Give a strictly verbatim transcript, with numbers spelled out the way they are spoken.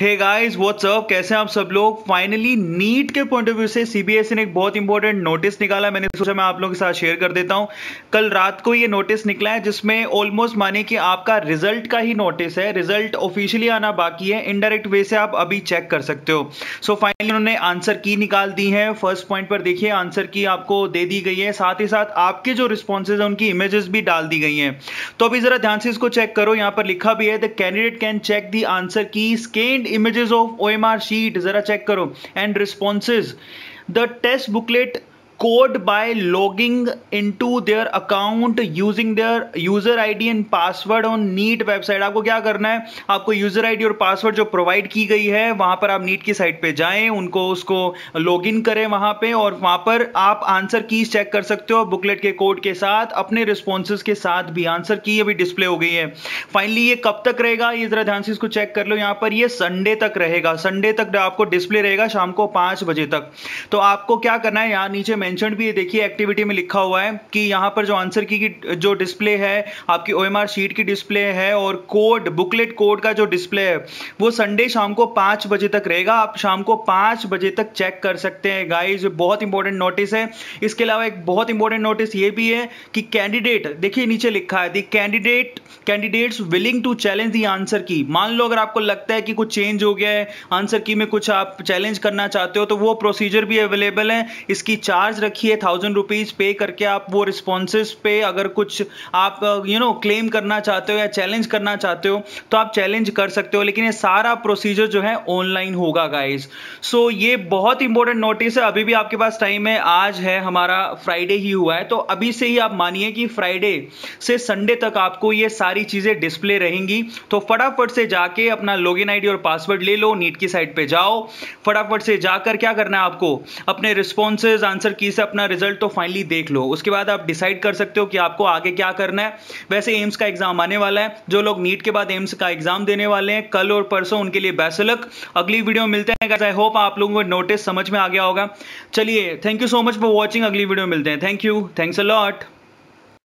Hey guys what's up, कैसे हैं आप सब लोग। फाइनली नीट के पॉइंट ऑफ व्यू से सीबीएसई ने एक बहुत इंपॉर्टेंट नोटिस निकाला, मैंने सोचा मैं आप लोगों के साथ शेयर कर देता हूं। कल रात को ये नोटिस निकला है जिसमें ऑलमोस्ट माने कि आपका रिजल्ट का ही नोटिस है। रिजल्ट ऑफिशियली आना बाकी है, इनडायरेक्ट वे से आप अभी चेक कर सकते हो। सो फाइनली उन्होंने आंसर की निकाल दी है। फर्स्ट पॉइंट पर देखिए, आंसर की आपको दे दी गई है, साथ ही साथ आपके जो रिस्पॉन्सेज है उनकी इमेजेस भी डाल दी गई हैं। तो अभी जरा ध्यान से इसको चेक करो। यहाँ पर लिखा भी है the candidate can check the answer key scanned images of O M R sheet, जरा चेक करो, and responses, the test booklet code by logging into their account using their user I D and password on NEET website। आपको क्या करना है, आपको user I D और password जो provide की गई है वहाँ पर आप नीट की साइट पे जाएं, उनको उसको login करें वहाँ पे, और वहाँ पर आप आंसर कीज चेक कर सकते हो बुकलेट के कोड के साथ, अपने responses के साथ भी। आंसर की अभी डिस्प्ले हो गई है। फाइनली ये कब तक रहेगा, ये जरा ध्यान से इसको चेक कर लो। यहाँ पर ये संडे तक रहेगा, संडे तक आपको डिस्प्ले रहेगा शाम को पाँच बजे तक। तो आपको क्या करना है, यहाँ नीचे मेंशन भी है, देखिए एक्टिविटी में लिखा हुआ है कि यहाँ पर जो आंसर की, की जो डिस्प्ले है आपकी O M R शीट की डिस्प्ले है और कोड बुकलेट कोड का जो डिस्प्ले है वो संडे शाम को पाँच बजे तक रहेगा। आप शाम को पाँच बजे तक चेक कर सकते हैं गाइस, बहुत इंपॉर्टेंट नोटिस है। इसके अलावा एक बहुत इंपॉर्टेंट नोटिस ये भी है कि कैंडिडेट, देखिए नीचे लिखा है the candidate candidates willing to challenge the answer key. मान लो अगर आपको लगता है कि कुछ चेंज हो गया है आंसर की में, कुछ आप चैलेंज करना चाहते हो, तो वो प्रोसीजर भी अवेलेबल है। इसकी चार्ज रखिए थाउजेंड रुपीज पे करके, आप वो रिस्पॉन्सेस पे अगर कुछ आप यू नो क्लेम करना चाहते हो या चैलेंज करना चाहते हो तो आप चैलेंज कर सकते हो, लेकिन ये सारा प्रोसीजर जो है ऑनलाइन होगा गाइज। सो ये बहुत इंपॉर्टेंट नोटिस है, अभी भी आपके पास टाइम है। आज है हमारा फ्राइडे ही हुआ है, तो अभी से ही आप मानिए कि फ्राइडे से संडे तक आपको ये सारी चीजें डिस्प्ले रहेंगी। तो फटाफट से जाके अपना लॉग इन आई डी और पासवर्ड ले लो, नीट की साइट पर जाओ, फटाफट से जाकर क्या करना है आपको, अपने रिस्पॉन्सेज आंसर की से अपना रिजल्ट तो फाइनली देख लो। उसके बाद आप डिसाइड कर सकते हो कि आपको आगे क्या करना है। वैसे एम्स का एग्जाम आने वाला है, जो लोग नीट के बाद एम्स का एग्जाम देने वाले हैं कल और परसों, उनके लिए बेस्ट लक। अगली वीडियो में मिलते हैं गाइस, आई होप आप लोगों को नोटिस समझ में आ गया होगा। चलिए, thank you so much for watching, अगली वीडियो में मिलते हैं। Thank you, thanks a lot.